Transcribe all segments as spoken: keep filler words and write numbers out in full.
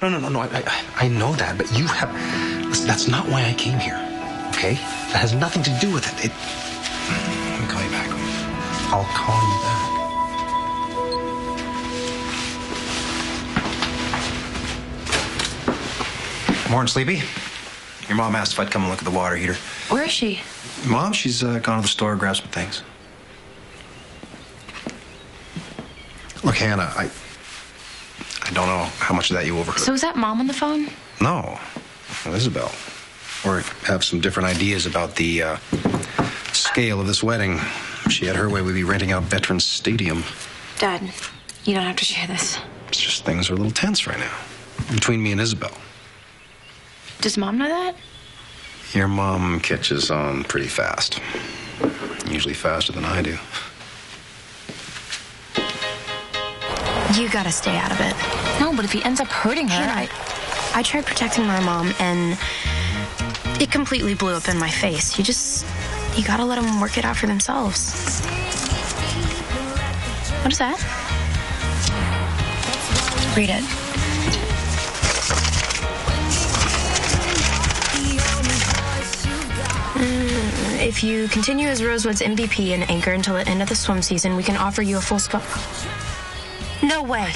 No, no, no, no. I, I, I know that, but you have... Listen, that's not why I came here, okay? That has nothing to do with it. It... Let me call you back. I'll call you back. Morning, Sleepy. Your mom asked if I'd come and look at the water heater. Where is she? Mom, she's uh, gone to the store, grabbed some things. Look, Hanna, I... I don't know how much of that you overheard. So is that Mom on the phone? No. Well, Isobel. Or have some different ideas about the uh, scale of this wedding. If she had her way, we'd be renting out Veterans Stadium. Dad, you don't have to share this. It's just things are a little tense right now. Between me and Isobel. Does Mom know that? Your mom catches on pretty fast. Usually faster than I do. You gotta stay out of it. No, but if he ends up hurting her, I... I tried protecting my mom, and it completely blew up in my face. You just... You gotta let them work it out for themselves. What is that? Read it. Mm, if you continue as Rosewood's M V P and anchor until the end of the swim season, we can offer you a full spot. No way.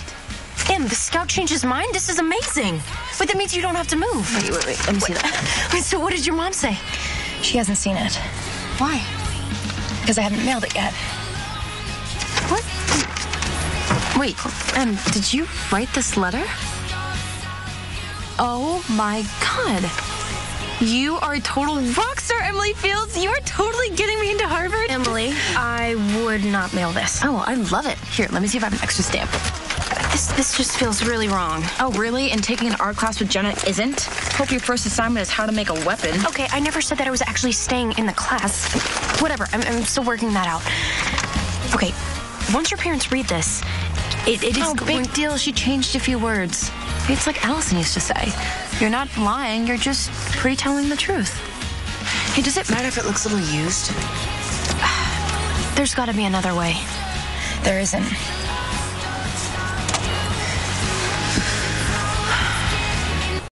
Em, the scout changed his mind? This is amazing. But that means you don't have to move. Wait, wait, wait. Let me see that. Wait, so what did your mom say? She hasn't seen it. Why? Because I haven't mailed it yet. What? Wait, Em, did you write this letter? Oh, my God. You are a total rock star, Emily Fields. You are totally getting me into Harvard. Emily, I would not mail this. Oh, I love it. Here, let me see if I have an extra stamp. This this just feels really wrong. Oh, really? And taking an art class with Jenna isn't? Hope your first assignment is how to make a weapon. Okay, I never said that I was actually staying in the class. Whatever, I'm, I'm still working that out. Okay, once your parents read this, it, it is... Oh, big deal. She changed a few words. It's like Allison used to say. You're not lying, you're just pre-telling the truth. Hey, does it matter if it looks a little used? There's gotta be another way. There isn't.